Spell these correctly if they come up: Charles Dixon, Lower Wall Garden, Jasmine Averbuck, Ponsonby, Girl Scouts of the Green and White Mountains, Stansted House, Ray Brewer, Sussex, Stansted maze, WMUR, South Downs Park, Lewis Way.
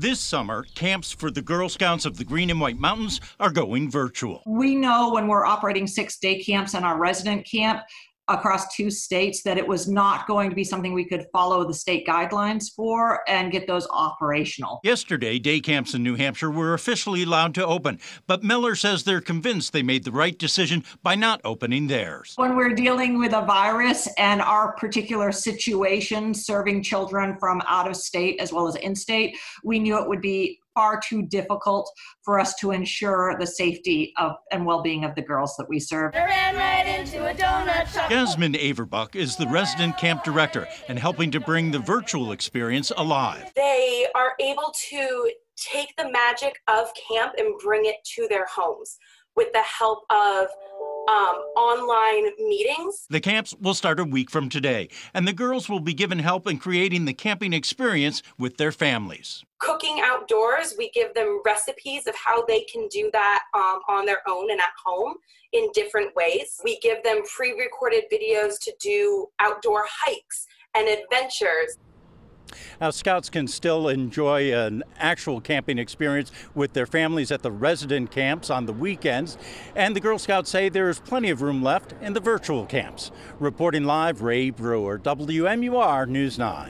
This summer, camps for the Girl Scouts of the Green and White Mountains are going virtual. We know when we're operating 6-day camps and our resident camp across 2 states that it was not going to be something we could follow the state guidelines for and get those operational. Yesterday, day camps in New Hampshire were officially allowed to open, but Miller says they're convinced they made the right decision by not opening theirs. When we're dealing with a virus and our particular situation, serving children from out of state as well as in state, we knew it would be far too difficult for us to ensure the safety of and well-being of the girls that we serve. I ran right into a donut shop. Jasmine Averbuck is the resident camp director and helping to bring the virtual experience alive. They are able to take the magic of camp and bring it to their homes with the help of online meetings. The camps will start a week from today, and the girls will be given help in creating the camping experience with their families. Cooking outdoors, we give them recipes of how they can do that on their own and at home in different ways. We give them pre-recorded videos to do outdoor hikes and adventures. Now, Scouts can still enjoy an actual camping experience with their families at the resident camps on the weekends, and the Girl Scouts say there is plenty of room left in the virtual camps. Reporting live, Ray Brewer, WMUR News 9.